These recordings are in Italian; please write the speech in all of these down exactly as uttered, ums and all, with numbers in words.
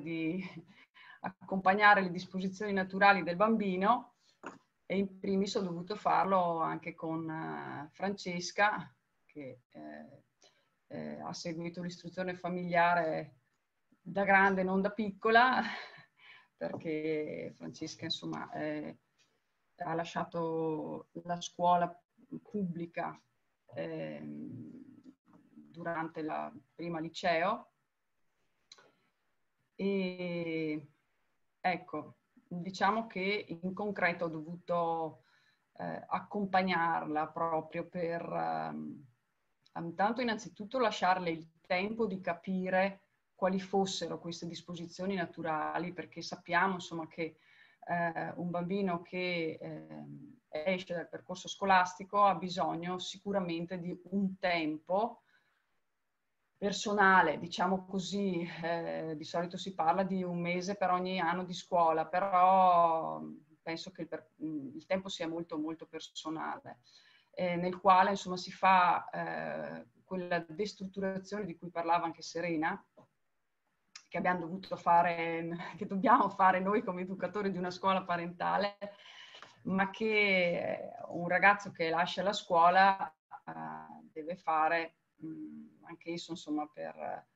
di accompagnare le disposizioni naturali del bambino, e in primis ho dovuto farlo anche con Francesca, che eh, eh, ha seguito l'istruzione familiare da grande, non da piccola, perché Francesca insomma eh, ha lasciato la scuola pubblica eh, durante la prima liceo. E ecco, diciamo che in concreto ho dovuto eh, accompagnarla proprio per eh, tanto innanzitutto lasciarle il tempo di capire quali fossero queste disposizioni naturali, perché sappiamo insomma che eh, un bambino che eh, esce dal percorso scolastico ha bisogno sicuramente di un tempo personale, diciamo così, eh, di solito si parla di un mese per ogni anno di scuola, però penso che il, per, il tempo sia molto molto personale, eh, nel quale insomma si fa eh, quella destrutturazione di cui parlava anche Serena, che abbiamo dovuto fare, che dobbiamo fare noi come educatori di una scuola parentale, ma che un ragazzo che lascia la scuola eh, deve fare anche esso, insomma, per,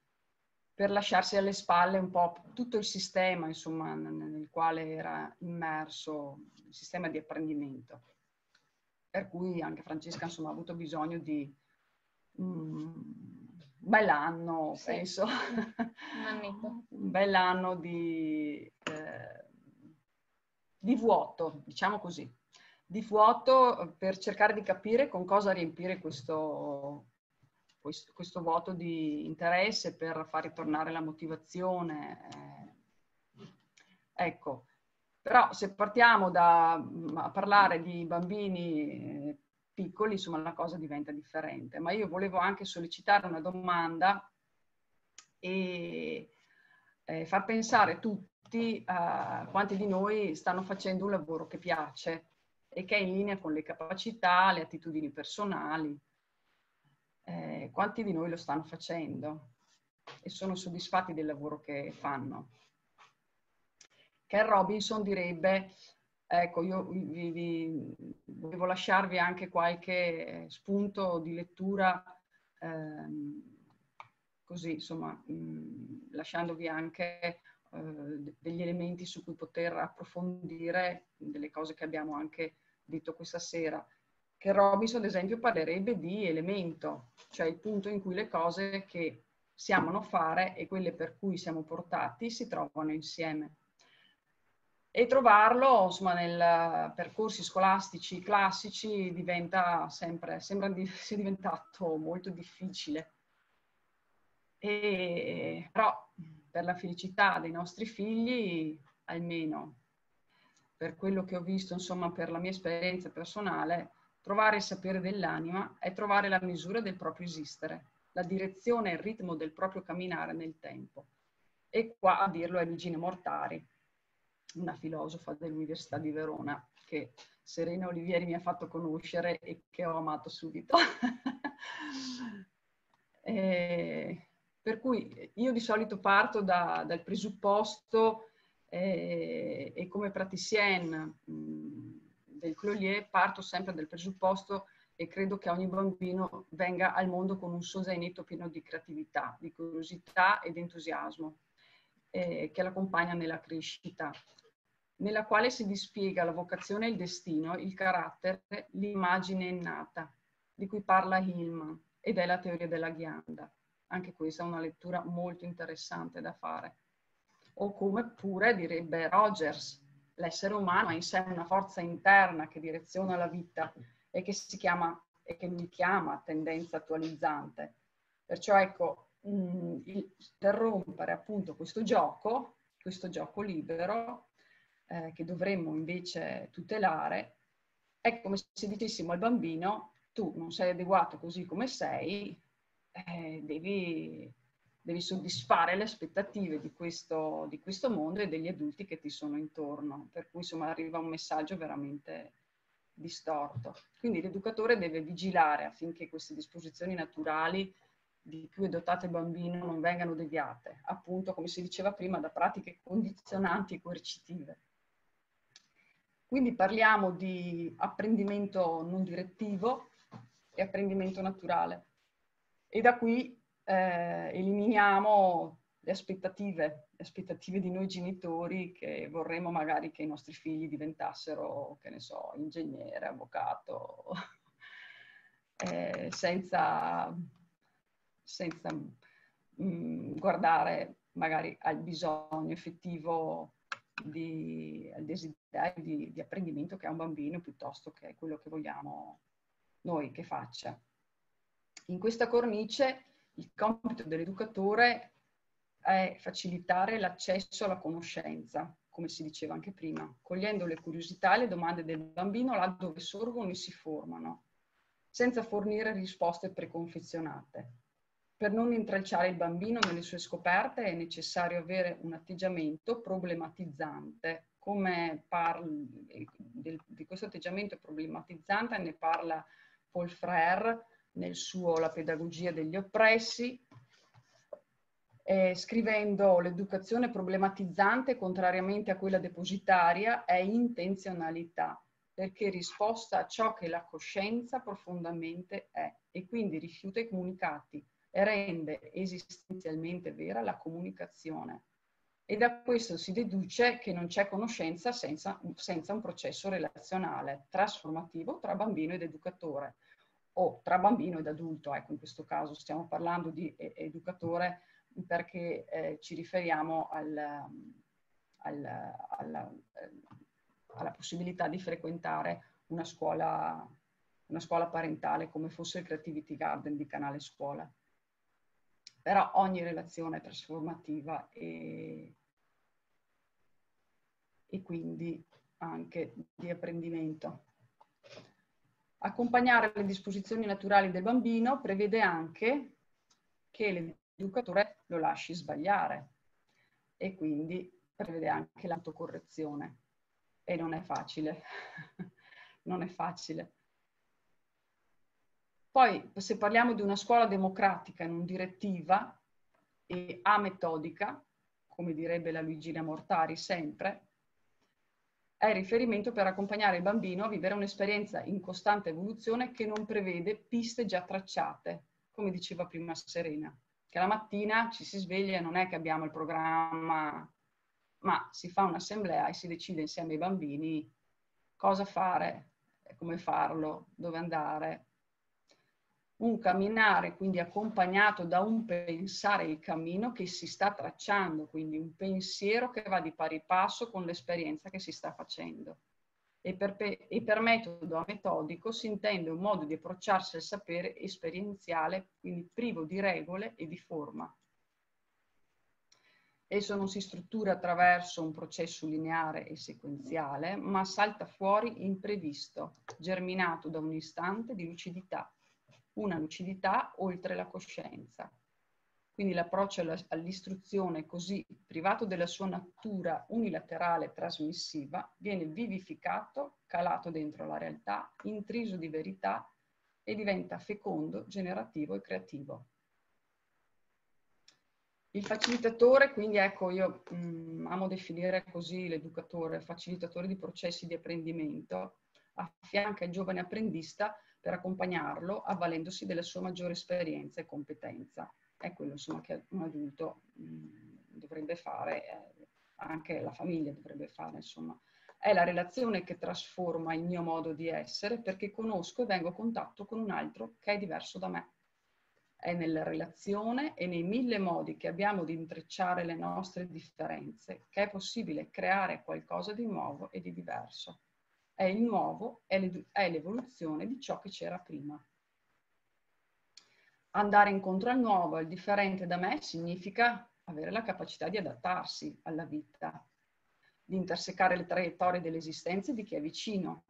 per lasciarsi alle spalle un po' tutto il sistema, insomma, nel quale era immerso, il sistema di apprendimento. Per cui anche Francesca, insomma, ha avuto bisogno di un bell'anno, sì, penso, un bell'anno di, eh, di vuoto, diciamo così, di vuoto per cercare di capire con cosa riempire questo... Questo, questo vuoto di interesse, per far ritornare la motivazione. Eh, ecco, però se partiamo da a parlare di bambini piccoli, insomma, la cosa diventa differente. Ma io volevo anche sollecitare una domanda e eh, far pensare tutti a quanti di noi stanno facendo un lavoro che piace e che è in linea con le capacità, le attitudini personali. Eh, quanti di noi lo stanno facendo e sono soddisfatti del lavoro che fanno? Ken Robinson direbbe, ecco, io vi, vi, volevo lasciarvi anche qualche spunto di lettura, ehm, così insomma, mh, lasciandovi anche eh, degli elementi su cui poter approfondire delle cose che abbiamo anche detto questa sera. Che Robinson, ad esempio, parlerebbe di elemento, cioè il punto in cui le cose che siamo fare e quelle per cui siamo portati si trovano insieme. E trovarlo, insomma, nei percorsi scolastici classici diventa sempre, sembra di, sia diventato molto difficile. E, però per la felicità dei nostri figli, almeno per quello che ho visto, insomma, per la mia esperienza personale, trovare il sapere dell'anima è trovare la misura del proprio esistere, la direzione e il ritmo del proprio camminare nel tempo. E qua a dirlo è Luigina Mortari, una filosofa dell'Università di Verona, che Serena Olivieri mi ha fatto conoscere e che ho amato subito. E per cui io di solito parto da, dal presupposto, eh, e come praticien del Clolier parto sempre dal presupposto e credo che ogni bambino venga al mondo con un suo zainetto pieno di creatività, di curiosità ed entusiasmo, eh, che l'accompagna nella crescita, nella quale si dispiega la vocazione, il destino, il carattere, l'immagine innata, di cui parla Hillman, ed è la teoria della ghianda. Anche questa è una lettura molto interessante da fare. O come pure direbbe Rogers, l'essere umano ha in sé una forza interna che direziona la vita e che si chiama, e che mi chiama, tendenza attualizzante. Perciò ecco, mh, interrompere appunto questo gioco, questo gioco libero, eh, che dovremmo invece tutelare, è come se dicessimo al bambino: tu non sei adeguato così come sei, eh, devi... devi soddisfare le aspettative di questo, di questo mondo e degli adulti che ti sono intorno, per cui insomma arriva un messaggio veramente distorto. Quindi l'educatore deve vigilare affinché queste disposizioni naturali di più è dotato il bambino non vengano deviate, appunto, come si diceva prima, da pratiche condizionanti e coercitive. Quindi parliamo di apprendimento non direttivo e apprendimento naturale. E da qui eh, eliminiamo le aspettative, le aspettative di noi genitori che vorremmo magari che i nostri figli diventassero, che ne so, ingegnere, avvocato, eh, senza, senza mh, guardare magari al bisogno effettivo, di, al desiderio di, di apprendimento che ha un bambino piuttosto che quello che vogliamo noi che faccia. In questa cornice il compito dell'educatore è facilitare l'accesso alla conoscenza, come si diceva anche prima, cogliendo le curiosità e le domande del bambino laddove sorgono e si formano, senza fornire risposte preconfezionate. Per non intralciare il bambino nelle sue scoperte è necessario avere un atteggiamento problematizzante. Come parli, di questo atteggiamento problematizzante ne parla Paul Freire nel suo La pedagogia degli oppressi, eh, scrivendo: l'educazione problematizzante, contrariamente a quella depositaria, è intenzionalità, perché risposta a ciò che la coscienza profondamente è, e quindi rifiuta i comunicati e rende esistenzialmente vera la comunicazione. E da questo si deduce che non c'è conoscenza senza, senza un processo relazionale trasformativo tra bambino ed educatore, o tra bambino ed adulto. Ecco, in questo caso stiamo parlando di educatore perché eh, ci riferiamo al, al, alla, alla possibilità di frequentare una scuola, una scuola parentale come fosse il Creativity Garden di Canale Scuola. Però ogni relazione è trasformativa e, e quindi anche di apprendimento. Accompagnare le disposizioni naturali del bambino prevede anche che l'educatore lo lasci sbagliare, e quindi prevede anche l'autocorrezione. E non è facile, non è facile. Poi, se parliamo di una scuola democratica, non direttiva e ametodica, come direbbe la Luigina Mortari sempre, è il riferimento per accompagnare il bambino a vivere un'esperienza in costante evoluzione che non prevede piste già tracciate, come diceva prima Serena, che la mattina ci si sveglia e non è che abbiamo il programma, ma si fa un'assemblea e si decide insieme ai bambini cosa fare, come farlo, dove andare. Un camminare quindi accompagnato da un pensare il cammino che si sta tracciando, quindi un pensiero che va di pari passo con l'esperienza che si sta facendo. E per, e per metodo metodico si intende un modo di approcciarsi al sapere esperienziale, quindi privo di regole e di forma. Esso non si struttura attraverso un processo lineare e sequenziale, ma salta fuori imprevisto, germinato da un istante di lucidità. Una lucidità oltre la coscienza. Quindi l'approccio all'istruzione, così privato della sua natura unilaterale trasmissiva, viene vivificato, calato dentro la realtà, intriso di verità e diventa fecondo, generativo e creativo. Il facilitatore, quindi ecco, io mh, amo definire così l'educatore, facilitatore di processi di apprendimento, affianca il giovane apprendista per accompagnarlo avvalendosi della sua maggiore esperienza e competenza. È quello, insomma, che un adulto mh, dovrebbe fare, eh, anche la famiglia dovrebbe fare, insomma. È la relazione che trasforma il mio modo di essere, perché conosco e vengo a contatto con un altro che è diverso da me. È nella relazione e nei mille modi che abbiamo di intrecciare le nostre differenze che è possibile creare qualcosa di nuovo e di diverso. È il nuovo, è l'evoluzione di ciò che c'era prima. Andare incontro al nuovo, al differente da me, significa avere la capacità di adattarsi alla vita, di intersecare le traiettorie dell'esistenza di chi è vicino,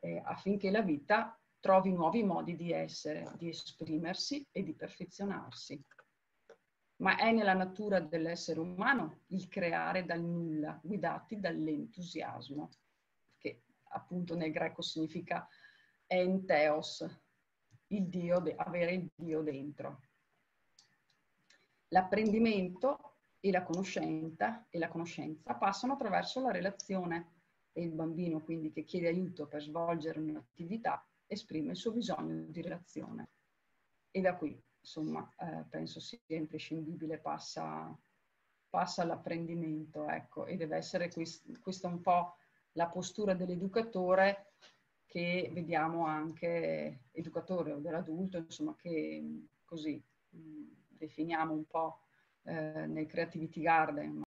eh, affinché la vita trovi nuovi modi di essere, di esprimersi e di perfezionarsi. Ma è nella natura dell'essere umano il creare dal nulla, guidati dall'entusiasmo. Appunto nel greco significa enteos, il Dio, avere il Dio dentro. L'apprendimento e la conoscenza, e la conoscenza passano attraverso la relazione e il bambino quindi che chiede aiuto per svolgere un'attività esprime il suo bisogno di relazione. E da qui, insomma, eh, penso sia imprescindibile, passa, passa all'apprendimento, ecco, e deve essere quest- questa un po' la postura dell'educatore che vediamo anche, educatore o dell'adulto, insomma, che così mh, definiamo un po' eh, nel Creativity Garden.